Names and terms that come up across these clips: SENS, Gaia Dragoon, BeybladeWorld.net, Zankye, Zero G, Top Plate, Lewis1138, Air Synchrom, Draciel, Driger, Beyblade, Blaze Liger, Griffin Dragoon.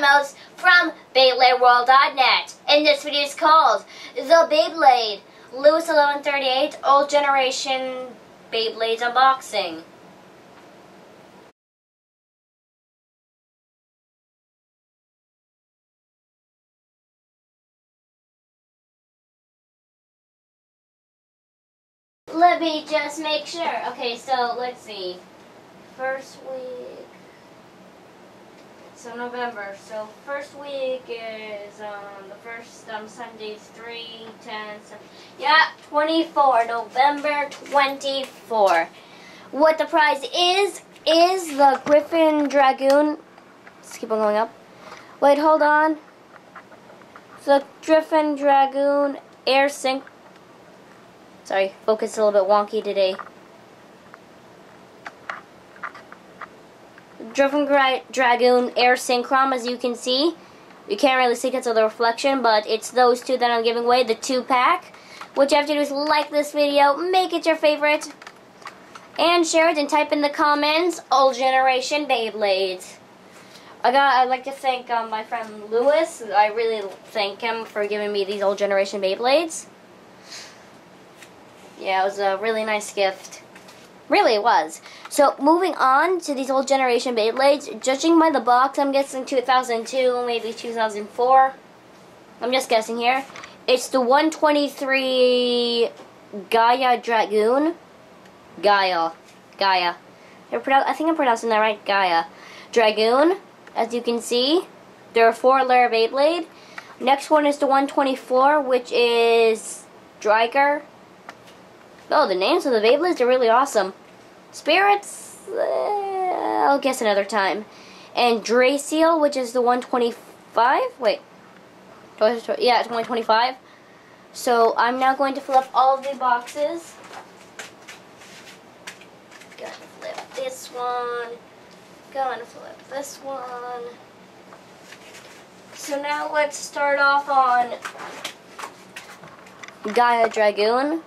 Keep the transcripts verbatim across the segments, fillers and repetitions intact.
promos from Beyblade World dot net. And this video is called The Beyblade Lewis eleven thirty-eight Old Generation Beyblades Unboxing. Let me just make sure. Okay, so let's see. First week. So November. So first week is um the first um Sundays three, ten, seven, yeah, twenty-four, November twenty-four. What the prize is is the Griffin Dragoon. Let's keep on going up. Wait, hold on. The Griffin Dragoon Air Synchrom. Sorry, focus a little bit wonky today. Driven Dragoon Air Synchrom, as you can see. You can't really see because of the reflection, but it's those two that I'm giving away, the two-pack. What you have to do is like this video, make it your favorite, and share it, and type in the comments, Old Generation Beyblades. I got, I'd like to thank um, my friend Lewis. I really thank him for giving me these Old Generation Beyblades. Yeah, it was a really nice gift. Really, it was. So, moving on to these old generation Beyblades. Judging by the box, I'm guessing two thousand two, maybe two thousand four. I'm just guessing here. It's the one twenty-three Gaia Dragoon. Gaia. Gaia. I think I'm pronouncing that right. Gaia Dragoon. As you can see, they're a four-layer Beyblade. Next one is the one twenty-four, which is Driger. Oh, the names of the Beyblades are really awesome. Spirits, uh, I'll guess another time. And Draciel, which is the one twenty-five. Wait. Yeah, it's one twenty-five. So I'm now going to flip all of the boxes. Gonna flip this one. Gonna flip this one. So now let's start off on Gaia Dragoon.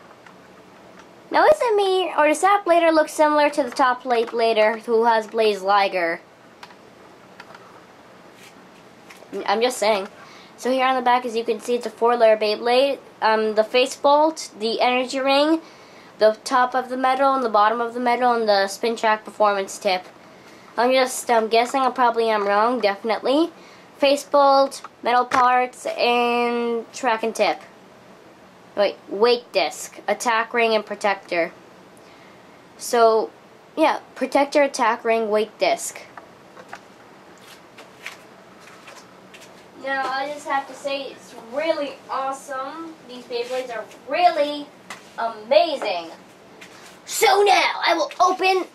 Now, is it me, or does that Blader look similar to the top plate Blader who has Blaze Liger? I'm just saying. So here on the back, as you can see, it's a four-layer Beyblade. Um, the face bolt, the energy ring, the top of the metal, and the bottom of the metal, and the spin track performance tip. I'm just um, guessing. I probably am wrong, definitely. Face bolt, metal parts, and track and tip. Wait, wake disc, attack ring, and protector. So, yeah, protector, attack ring, wake disc. Now, I just have to say, it's really awesome. These Beyblades are really amazing. So now, I will open...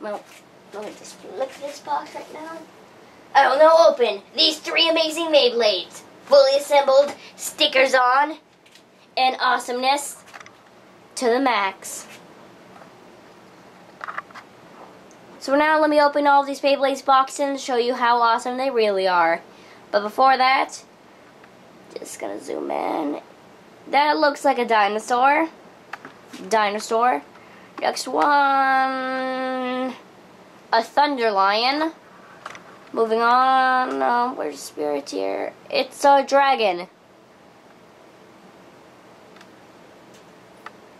Well, let me just look at this box right now. I will now open these three amazing Beyblades. Fully assembled, stickers on, and awesomeness to the max. So now let me open all these Beyblades boxes and show you how awesome they really are. But before that, just gonna zoom in. That looks like a dinosaur. Dinosaur. Next one, a thunder lion. Moving on, um, where's Spirit here? It's a dragon.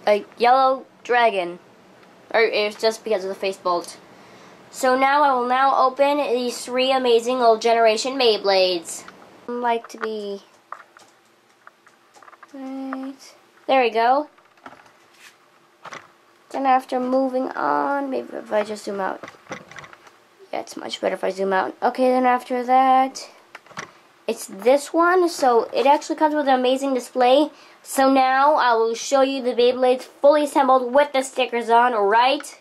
A yellow dragon, or it's just because of the face bolt. So now I will now open these three amazing old generation Beyblades. I'd like to be right there. We go. Then after moving on, maybe if I just zoom out. Yeah, it's much better if I zoom out. Okay, then after that, it's this one, so it actually comes with an amazing display. So now I will show you the Beyblades fully assembled with the stickers on, right?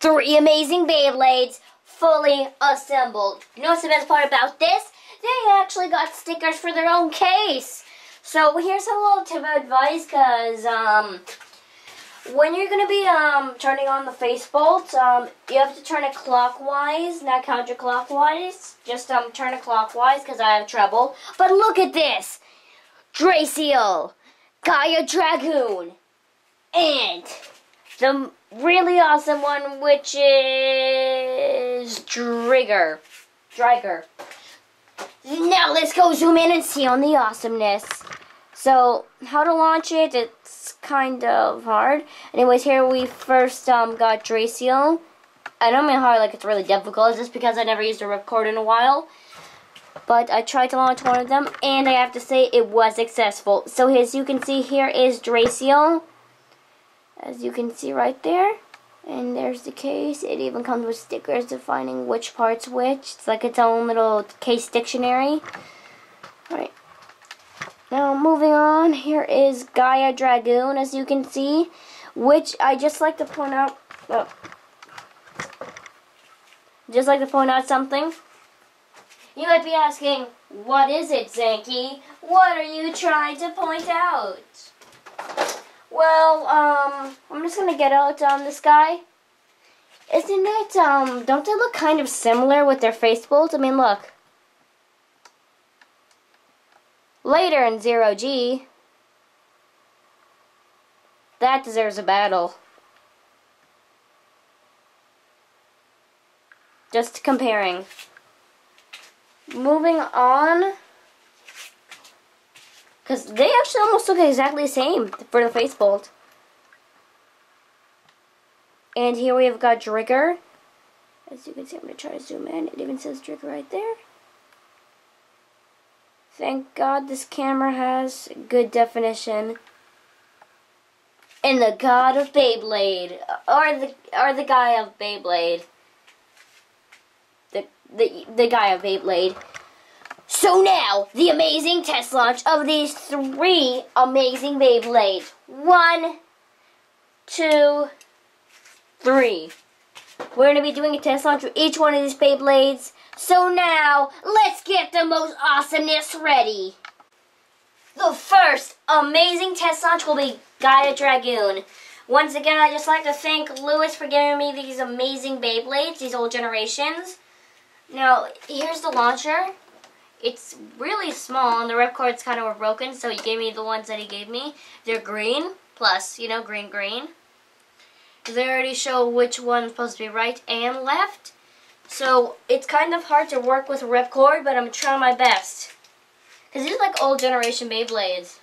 Three amazing Beyblades fully assembled. You know what's the best part about this? They actually got stickers for their own case. So here's a little tip of advice, because um, when you're going to be um, turning on the face bolt, um, you have to turn it clockwise, not counterclockwise. Just um, turn it clockwise because I have trouble. But look at this. Draciel, Gaia Dragoon, and the really awesome one, which is Driger. Driger. Now let's go zoom in and see on the awesomeness. So how to launch it, it's kind of hard. Anyways, here we first um, got Draciel. I don't mean hard like it's really difficult, it's just because I never used a ripcord in a while. But I tried to launch one of them, and I have to say it was successful. So as you can see, here is Draciel, as you can see right there. And there's the case. It even comes with stickers defining which part's which. It's like its own little case dictionary. Alright. Now moving on, here is Gaia Dragoon, as you can see, which I just like to point out. Oh. Just like to point out something. You might be asking, what is it, Zankye? What are you trying to point out? Well, um, I'm just gonna get out on um, this guy. Isn't it, um, don't they look kind of similar with their face bolts? I mean, look. Later in Zero G. That deserves a battle. Just comparing. Moving on, because they actually almost look exactly the same for the face bolt. And here we have got Driger. As you can see, I'm going to try to zoom in. It even says Driger right there. Thank God this camera has good definition. And the god of Beyblade. Or the, or the guy of Beyblade. The, the, the guy of Beyblade. So now, the amazing test launch of these three amazing Beyblades. One, two, three. We're going to be doing a test launch with each one of these Beyblades. So now, let's get the most awesomeness ready. The first amazing test launch will be Gaia Dragoon. Once again, I'd just like to thank Lewis for giving me these amazing Beyblades, these old generations. Now, here's the launcher. It's really small, and the ripcords kind of were broken, so he gave me the ones that he gave me. They're green, plus, you know, green, green. They already show which one's supposed to be right and left. So, it's kind of hard to work with a ripcord, but I'm trying my best. Because these are like old generation Beyblades.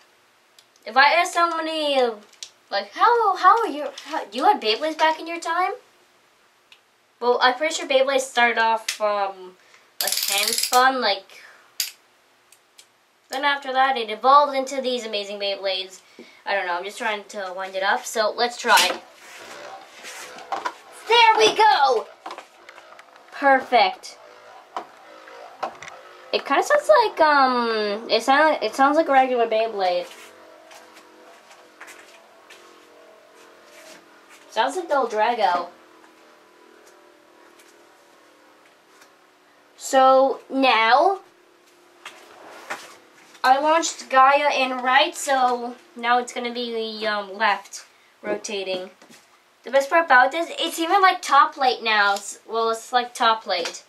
If I ask somebody, uh, like, how, how are you, how, you had Beyblades back in your time? Well, I'm pretty sure Beyblades started off from, like, hand spun, like... Then after that, it evolved into these amazing Beyblades. I don't know, I'm just trying to wind it up, so let's try. There we go! Perfect. It kind of sounds like, um, it, sound like, it sounds like a regular Beyblade. Sounds like the old Drago. So, now... I launched Gaia in right, so now it's going to be um, left rotating. The best part about this, it's even like top plate now. Well, it's like top plate.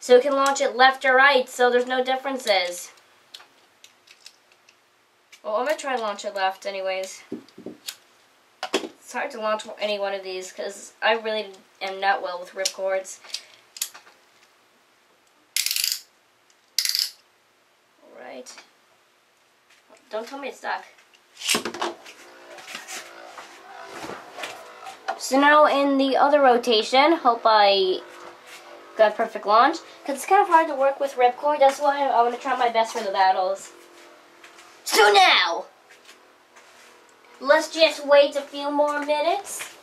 So you can launch it left or right, so there's no differences. Well, I'm going to try to launch it left anyways. It's hard to launch any one of these because I really am not well with ripcords. Alright. Don't tell me it's stuck. So now in the other rotation, hope I got a perfect launch. Because it's kind of hard to work with ripcord, that's why I want to try my best for the battles. So now, let's just wait a few more minutes.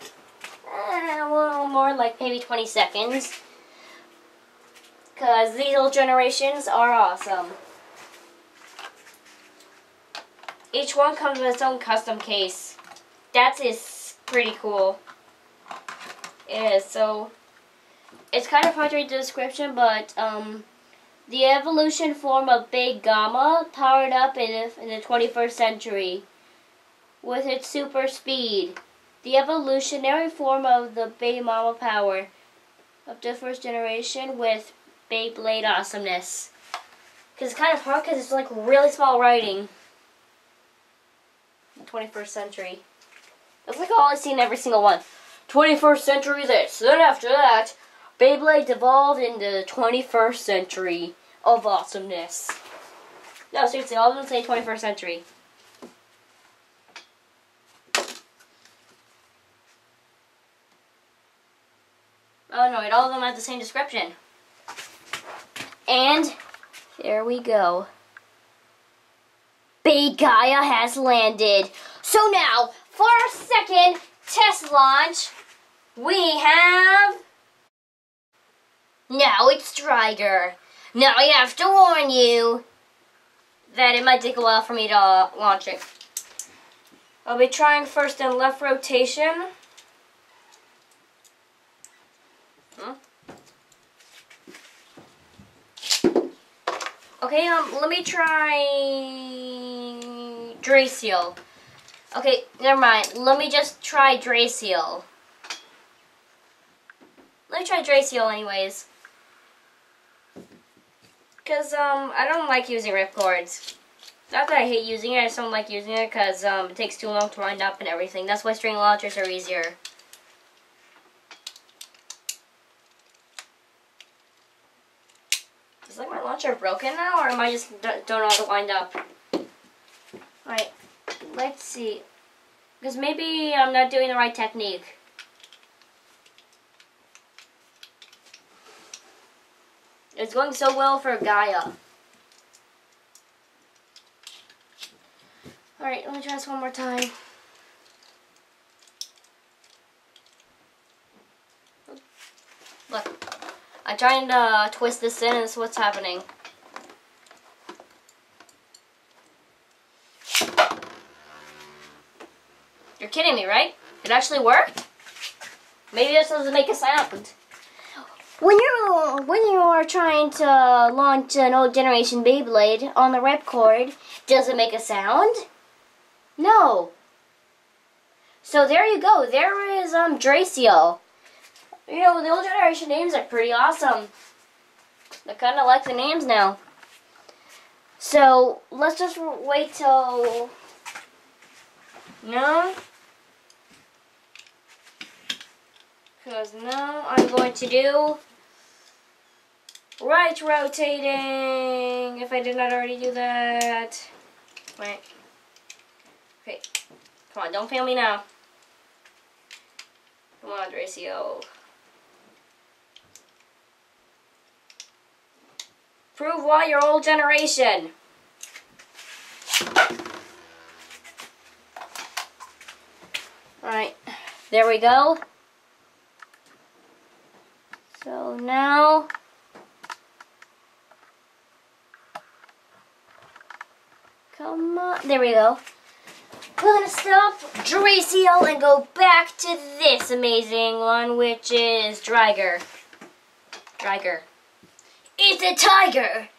Uh, a little more, like maybe twenty seconds. Because these old generations are awesome. Each one comes with its own custom case. That is pretty cool. It is, so... It's kind of hard to read the description, but... Um, the evolution form of Big Gamma powered up in, in the twenty-first century. With its super speed. The evolutionary form of the Big Mama power. Of the first generation with Beyblade awesomeness. Because it's kind of hard because it's like really small writing. twenty-first century. That's like all I see in every single one. twenty-first century this. Then after that, Beyblade evolved into the twenty-first century of awesomeness. No, seriously, all of them say twenty-first century. Oh no, all of them have the same description. And there we go. Big Gaia has landed. So now, for our second test launch, we have... Now it's Driger. Now I have to warn you that it might take a while for me to uh, launch it. I'll be trying first in left rotation. Hmm. Okay, um, let me try Draciel. Okay, never mind. Let me just try Draciel. Let me try Draciel anyways. Because um, I don't like using ripcords. Not that I hate using it, I just don't like using it because um, it takes too long to wind up and everything. That's why string launchers are easier. Is like my launcher broken now, or am I just don't know how to wind up? Alright, let's see. Because maybe I'm not doing the right technique. It's going so well for Gaia. Alright, let me try this one more time. Look, I'm trying to uh, twist this in, and this is what's happening. You're kidding me, right? It actually worked? Maybe this doesn't make a sound. When you're when you are trying to launch an old generation Beyblade on the ripcord, does it make a sound? No. So there you go. There is um Draciel. You know, the old generation names are pretty awesome. I kind of like the names now. So let's just wait till no. Because now I'm going to do. Right rotating, if I did not already do that. Wait. Okay. Come on, don't fail me now. Come on, Draciel. Prove why you're old generation. Alright, there we go. So now. Come on. There we go. We're going to stop Draciel and go back to this amazing one, which is Driger. Driger. It's a tiger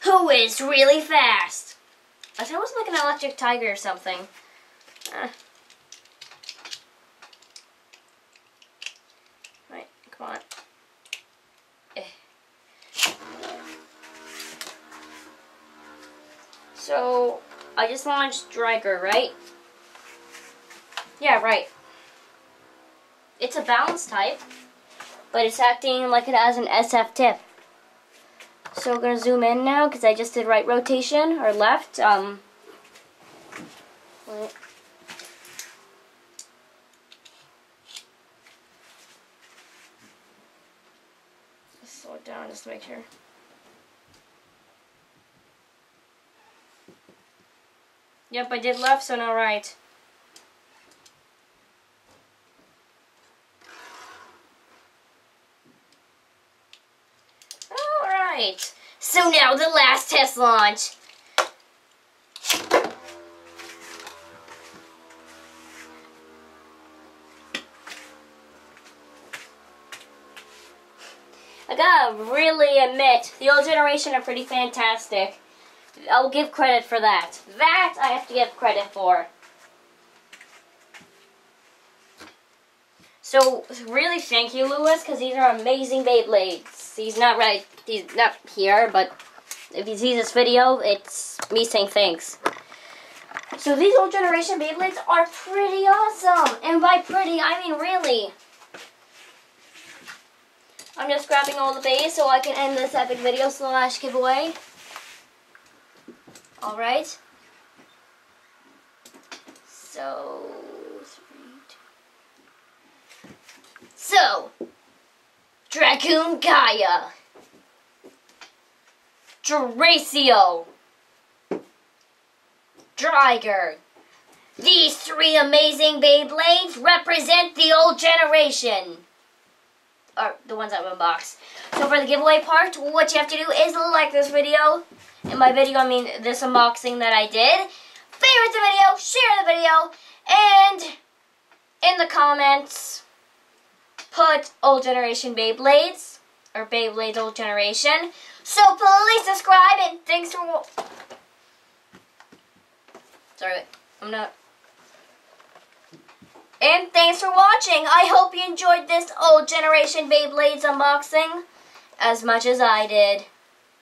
who is really fast. I thought it was like an electric tiger or something. Uh. Right, come on. So, I just launched Driger, right? Yeah, right. It's a balance type, but it's acting like it has an S F tip. So, I'm going to zoom in now, because I just did right rotation, or left. Um, wait. Just slow it down just to make sure. Yep, I did left, so now right. Alright, so now the last test launch. I gotta really admit, the old generation are pretty fantastic. I'll give credit for that. That I have to give credit for. So, really thank you, Lewis, because these are amazing Beyblades. He's not right, he's not here, but if he sees this video, it's me saying thanks. So these old generation Beyblades are pretty awesome. And by pretty, I mean really. I'm just grabbing all of these so I can end this epic video slash giveaway. Alright. So... So... Dragoon Gaia. Draciel. Driger. These three amazing Beyblades represent the old generation. Or the ones I've unboxed. So for the giveaway part, what you have to do is like this video. In my video, I mean this unboxing that I did. Favorite the video, share the video, and in the comments, put old generation Beyblades, or Beyblades old generation. So please subscribe, and thanks for... Sorry, I'm not... And thanks for watching. I hope you enjoyed this old generation Beyblades unboxing as much as I did.